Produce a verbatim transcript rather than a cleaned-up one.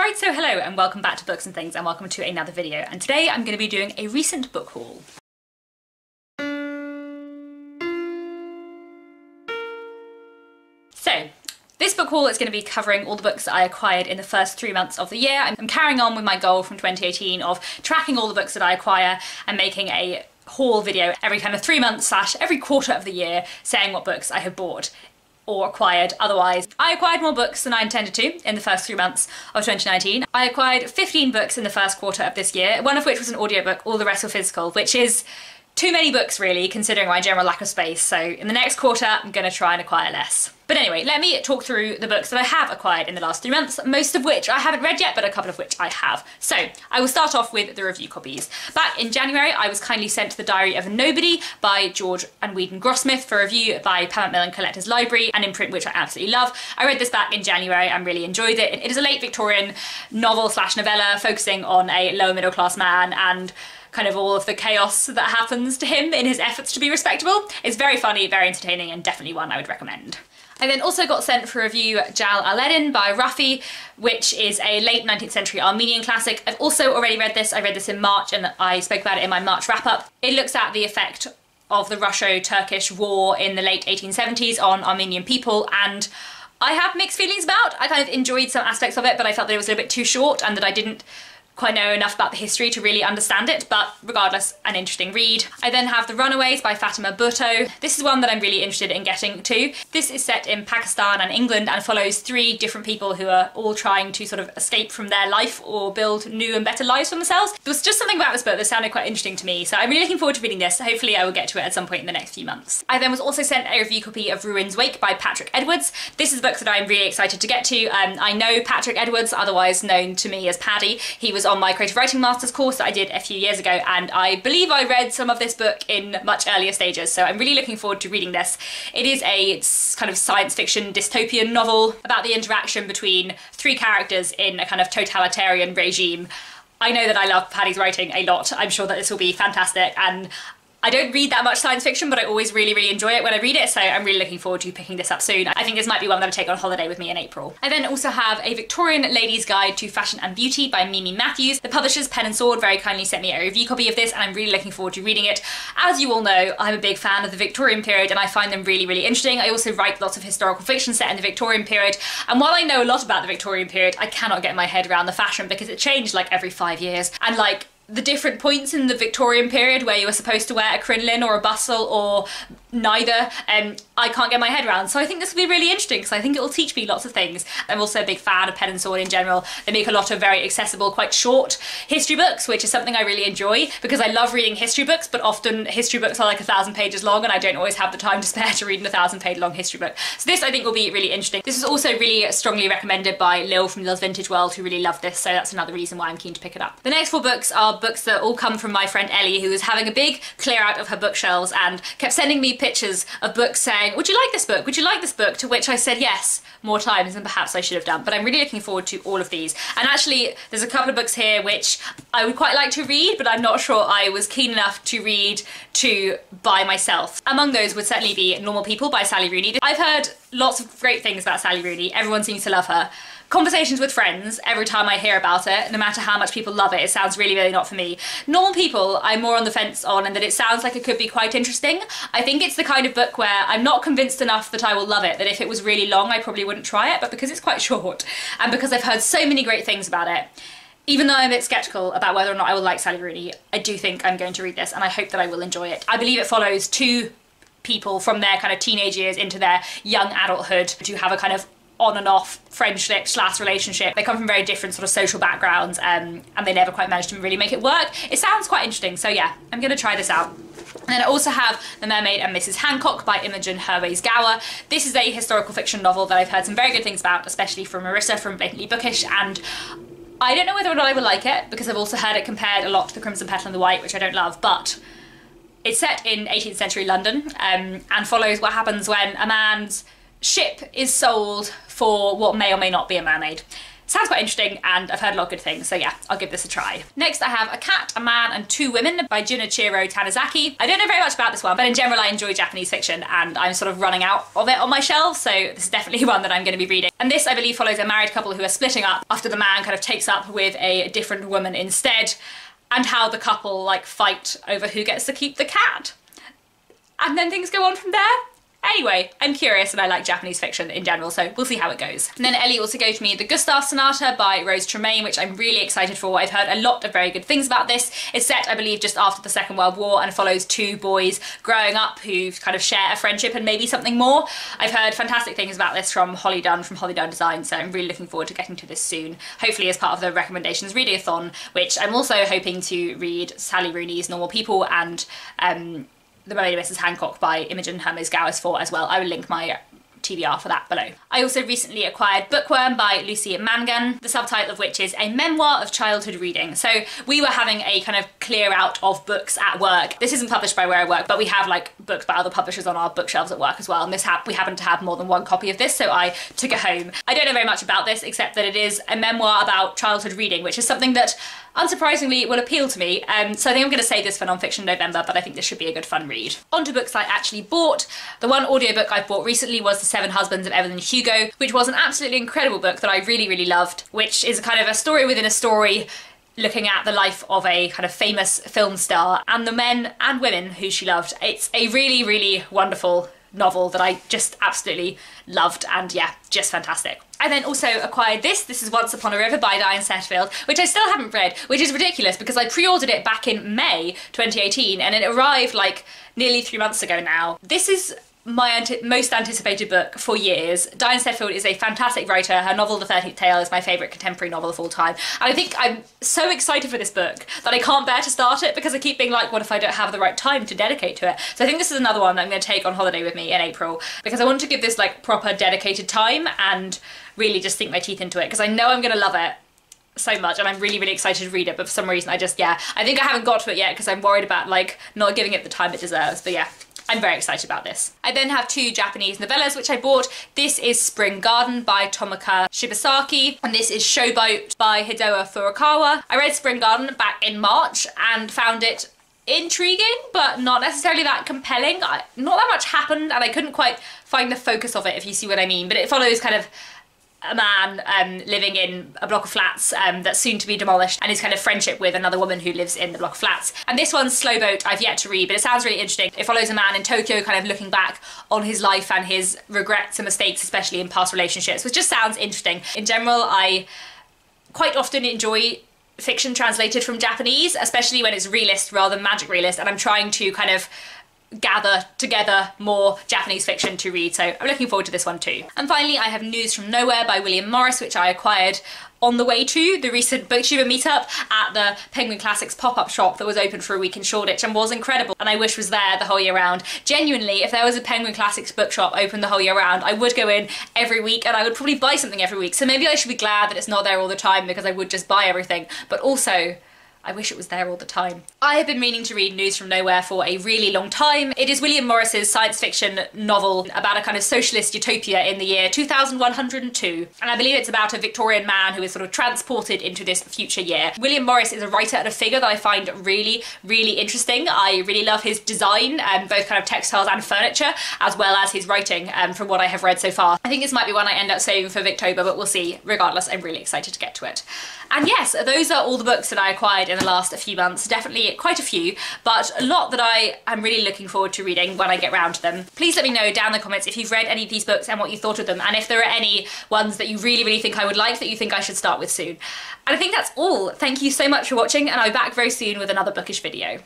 Right, so hello and welcome back to Books and Things and welcome to another video, and today I'm going to be doing a recent book haul. So this book haul is going to be covering all the books that I acquired in the first three months of the year. I'm carrying on with my goal from twenty eighteen of tracking all the books that I acquire and making a haul video every kind of three months slash every quarter of the year saying what books I have bought or acquired. Otherwise, I acquired more books than I intended to in the first three months of twenty nineteen. I acquired fifteen books in the first quarter of this year, one of which was an audiobook, all the rest were physical, which is too many books really, considering my general lack of space. So in the next quarter, I'm gonna try and acquire less. But anyway, let me talk through the books that I have acquired in the last three months, most of which I haven't read yet, but a couple of which I have. So I will start off with the review copies. Back in January, I was kindly sent The Diary of a Nobody by George and Weedon Grossmith for review by Pam Millen Collectors Library, an imprint which I absolutely love. I read this back in January and really enjoyed it. It is a late Victorian novel slash novella focusing on a lower middle class man and kind of all of the chaos that happens to him in his efforts to be respectable. It's very funny, very entertaining, and definitely one I would recommend. I then also got sent for review Jalaleddin by Rafi, which is a late nineteenth century Armenian classic. I've also already read this. I read this in March and I spoke about it in my March wrap-up. It looks at the effect of the Russo-Turkish War in the late eighteen seventies on Armenian people, and I have mixed feelings about. I kind of enjoyed some aspects of it, but I felt that it was a little bit too short and that I didn't quite know enough about the history to really understand it, but regardless, an interesting read. I then have The Runaways by Fatima Bhutto. This is one that I'm really interested in getting to. This is set in Pakistan and England and follows three different people who are all trying to sort of escape from their life or build new and better lives for themselves. There was just something about this book that sounded quite interesting to me, so I'm really looking forward to reading this. Hopefully I will get to it at some point in the next few months. I then was also sent a review copy of Ruin's Wake by Patrick Edwards. This is a book that I'm really excited to get to. Um, I know Patrick Edwards, otherwise known to me as Paddy. He was on my creative writing masters course that I did a few years ago, and I believe I read some of this book in much earlier stages, so I'm really looking forward to reading this. It is a kind of science fiction dystopian novel about the interaction between three characters in a kind of totalitarian regime. I know that I love Paddy's writing a lot. I'm sure that this will be fantastic, and I don't read that much science fiction, but I always really, really enjoy it when I read it, so I'm really looking forward to picking this up soon. I think this might be one that I'll take on holiday with me in April. I then also have A Victorian Lady's Guide to Fashion and Beauty by Mimi Matthews. The publishers Pen and Sword very kindly sent me a review copy of this, and I'm really looking forward to reading it. As you all know, I'm a big fan of the Victorian period, and I find them really, really interesting. I also write lots of historical fiction set in the Victorian period, and while I know a lot about the Victorian period, I cannot get my head around the fashion because it changed like every five years, and like, the different points in the Victorian period where you were supposed to wear a crinoline or a bustle or neither, um, I can't get my head around. So I think this will be really interesting because I think it will teach me lots of things. I'm also a big fan of Pen and Sword in general. They make a lot of very accessible, quite short history books, which is something I really enjoy because I love reading history books, but often history books are like a thousand pages long and I don't always have the time to spare to read a thousand page long history book. So this I think will be really interesting. This is also really strongly recommended by Lil from Lil's Vintage World, who really loved this, so that's another reason why I'm keen to pick it up. The next four books are books that all come from my friend Ellie, who was having a big clear out of her bookshelves and kept sending me pictures of books saying, would you like this book? Would you like this book? To which I said yes more times than perhaps I should have done, but I'm really looking forward to all of these. And actually there's a couple of books here which I would quite like to read, but I'm not sure I was keen enough to read to by myself. Among those would certainly be Normal People by Sally Rooney. I've heard lots of great things about Sally Rooney. Everyone seems to love her. Conversations with friends, every time I hear about it, no matter how much people love it, it sounds really, really not for me. Normal People, I'm more on the fence on, and that it sounds like it could be quite interesting. I think it's the kind of book where I'm not convinced enough that I will love it, that if it was really long, I probably wouldn't try it, but because it's quite short, and because I've heard so many great things about it, even though I'm a bit skeptical about whether or not I will like Sally Rooney, I do think I'm going to read this, and I hope that I will enjoy it. I believe it follows two people from their kind of teenage years into their young adulthood to have a kind of on and off friendship slash relationship. They come from very different sort of social backgrounds, um, and they never quite managed to really make it work. It sounds quite interesting, so yeah, I'm gonna try this out. And then I also have The Mermaid and Missus Hancock by Imogen Hermes Gowar. This is a historical fiction novel that I've heard some very good things about, especially from Marissa from Blatantly Bookish, and I don't know whether or not I will like it because I've also heard it compared a lot to The Crimson Petal and the White, which I don't love, but it's set in eighteenth century London, um, and follows what happens when a man's ship is sold for what may or may not be a mermaid. sounds quite interesting and I've heard a lot of good things, so yeah, I'll give this a try. Next I have A Cat, a Man and Two Women by Junichiro Tanizaki. I don't know very much about this one, but in general I enjoy Japanese fiction and I'm sort of running out of it on my shelf, so this is definitely one that I'm going to be reading. And this I believe follows a married couple who are splitting up after the man kind of takes up with a different woman instead, and how the couple like fight over who gets to keep the cat. And then things go on from there. Anyway, I'm curious and I like Japanese fiction in general, so we'll see how it goes. And then Ellie also gave me the Gustav Sonata by Rose Tremaine, which I'm really excited for. I've heard a lot of very good things about this. It's set, I believe, just after the Second World War and follows two boys growing up who kind of share a friendship and maybe something more. I've heard fantastic things about this from Holly Dunn, from Holly Dunn Design, so I'm really looking forward to getting to this soon, hopefully as part of the Recommendations Readathon, which I'm also hoping to read Sally Rooney's Normal People and um, The Mermaid of Missus Hancock by Imogen Hermes Gowar for as well. I will link my T B R for that below. I also recently acquired Bookworm by Lucy Mangan, the subtitle of which is A Memoir of Childhood Reading. So we were having a kind of clear out of books at work. This isn't published by where I work, but we have like books by other publishers on our bookshelves at work as well, and this ha we happened to have more than one copy of this, so I took it home. I don't know very much about this except that it is a memoir about childhood reading, which is something that unsurprisingly will appeal to me, um, so I think I'm going to save this for Nonfiction November, but I think this should be a good fun read. On to books I actually bought. The one audiobook I bought recently was The Seven Husbands of Evelyn Hugo, which was an absolutely incredible book that I really really loved, which is a kind of a story within a story looking at the life of a kind of famous film star and the men and women who she loved. It's a really really wonderful novel that I just absolutely loved, and yeah, just fantastic. I then also acquired this. This is Once Upon a River by Diane Setterfield, which I still haven't read, which is ridiculous because I pre-ordered it back in May twenty eighteen and it arrived like nearly three months ago now. This is my anti most anticipated book for years. Diane Setterfield is a fantastic writer. Her novel The Thirteenth Tale is my favourite contemporary novel of all time, and I think I'm so excited for this book that I can't bear to start it because I keep being like, what if I don't have the right time to dedicate to it? So I think this is another one that I'm going to take on holiday with me in April, because I want to give this like proper dedicated time and really just sink my teeth into it, because I know I'm going to love it so much and I'm really really excited to read it, but for some reason I just, yeah, I think I haven't got to it yet because I'm worried about like not giving it the time it deserves, but yeah, I'm very excited about this. I then have two Japanese novellas which I bought. This is Spring Garden by Tomoka Shibasaki, and this is Showboat by Hideo Furukawa. I read Spring Garden back in March and found it intriguing but not necessarily that compelling. I, not that much happened and I couldn't quite find the focus of it, if you see what I mean, but it follows kind of a man um, living in a block of flats um, that's soon to be demolished, and his kind of friendship with another woman who lives in the block of flats. And this one's Slow Boat I've yet to read, but it sounds really interesting. It follows a man in Tokyo kind of looking back on his life and his regrets and mistakes, especially in past relationships, which just sounds interesting. In general, I quite often enjoy fiction translated from Japanese, especially when it's realist rather than magic realist, and I'm trying to kind of gather together more Japanese fiction to read, so I'm looking forward to this one too. And finally I have News from Nowhere by William Morris, which I acquired on the way to the recent booktuber meetup at the Penguin Classics pop-up shop that was open for a week in Shoreditch and was incredible, and I wish was there the whole year round. Genuinely, if there was a Penguin Classics bookshop open the whole year round, I would go in every week and I would probably buy something every week, so maybe I should be glad that it's not there all the time because I would just buy everything, but also I wish it was there all the time. I have been meaning to read News from Nowhere for a really long time. It is William Morris's science fiction novel about a kind of socialist utopia in the year two thousand one hundred and two, and I believe it's about a Victorian man who is sort of transported into this future year. William Morris is a writer and a figure that I find really, really interesting. I really love his design, um, both kind of textiles and furniture, as well as his writing, um, from what I have read so far. I think this might be one I end up saving for Victober, but we'll see. Regardless, I'm really excited to get to it. And yes, those are all the books that I acquired in the last few months. Definitely quite a few, but a lot that I am really looking forward to reading when I get round to them. Please let me know down in the comments if you've read any of these books and what you thought of them, and if there are any ones that you really, really think I would like that you think I should start with soon. And I think that's all. Thank you so much for watching, and I'll be back very soon with another bookish video.